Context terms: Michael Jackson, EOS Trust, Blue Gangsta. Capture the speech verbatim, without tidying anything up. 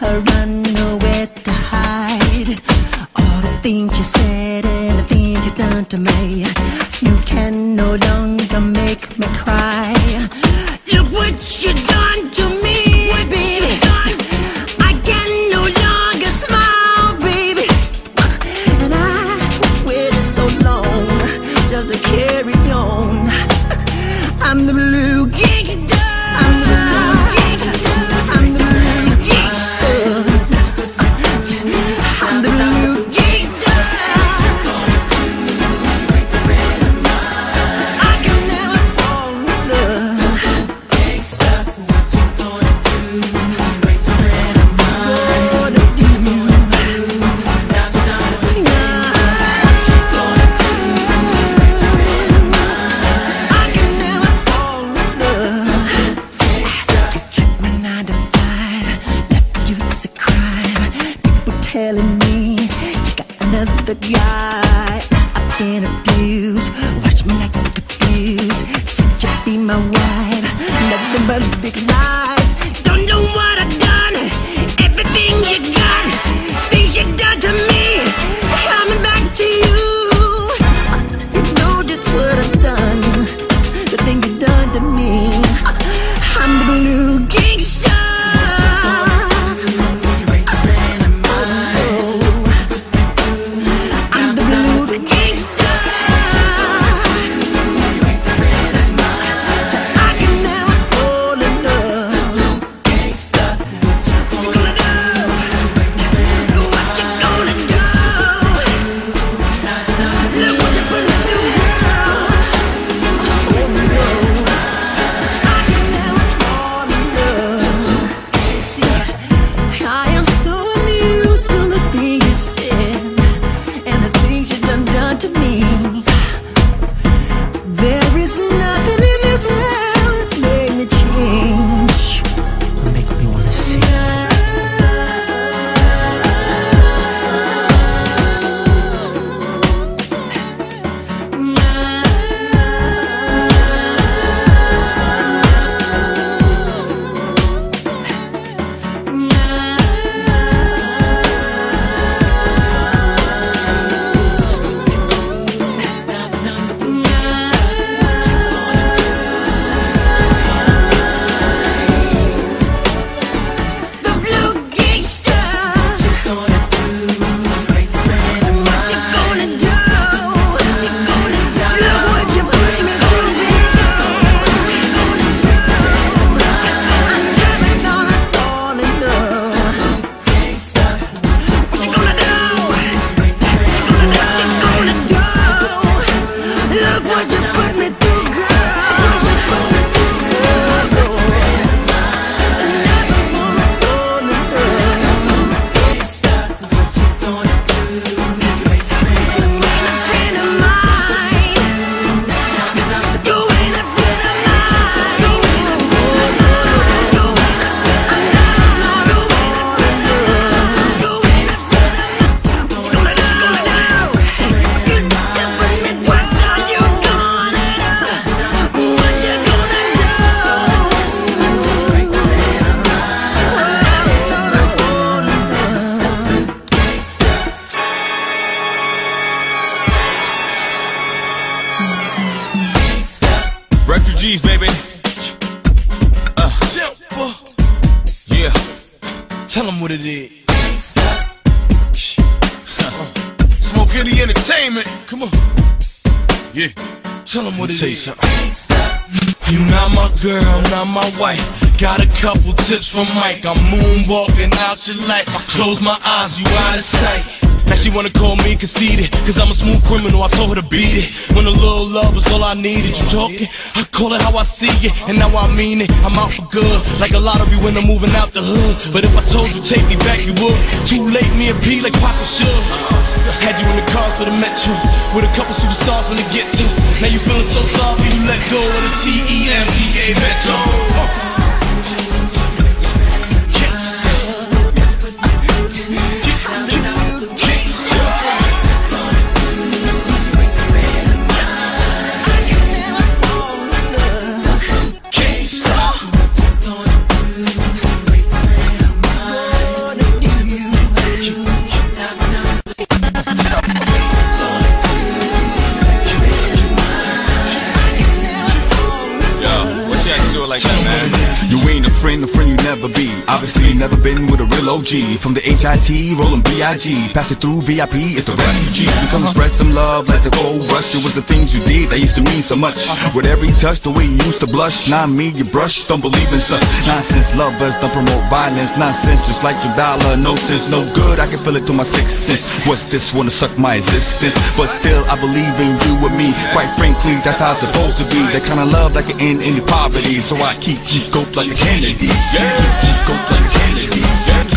her run, nowhere to hide. All the things you said and the things you've done to me, you can no longer make me cry. Look what you've done to me, baby. Telling me you got another guy. I've been abused. Watch me like I'm confused. Said you'd be my wife. Nothing but big lies. Don't know what I've done. Everything you got, things you done to me, coming back to you. You know just what I've done, the thing you done to me. I'm the blue gangster. Refugees, baby. Uh. Yeah. Tell them what it is. Smoke Eddie Entertainment. Come on. Yeah. Tell them what it is. You not my girl, not my wife. Got a couple tips from Mike. I'm moonwalking out your life. I close my eyes, you out of sight. Now she wanna call me conceited, cause I'm a smooth criminal, I told her to beat it. When a little love was all I needed, you talking? I call it how I see it, and now I mean it. I'm out for good, like a lottery when I'm moving out the hood. But if I told you take me back, you would. Too late, me and P like Pac and Shug. Had you in the cars for the metro, with a couple superstars when they get to. Now you feeling so sorry, you let go of the T E M B A metro. uh. friend, a friend you never be. Obviously never been with a real O G. From the H I T, rolling B I G. Pass it through V I P, it's the refugee. You come and spread some love like the gold rush. It was the things you did that used to mean so much. With every touch, the way you used to blush. Not me, you brush, don't believe in such nonsense. Lovers don't promote violence. Nonsense, just like your dollar, no sense. No good, I can feel it through my sixth sense. What's this, wanna suck my existence? But still, I believe in you and me. Quite frankly, that's how it's supposed to be. That kind of love that can end in poverty. So I keep you scoped like a Kennedy. Yeah, keep you scoped like a Kennedy. Yeah.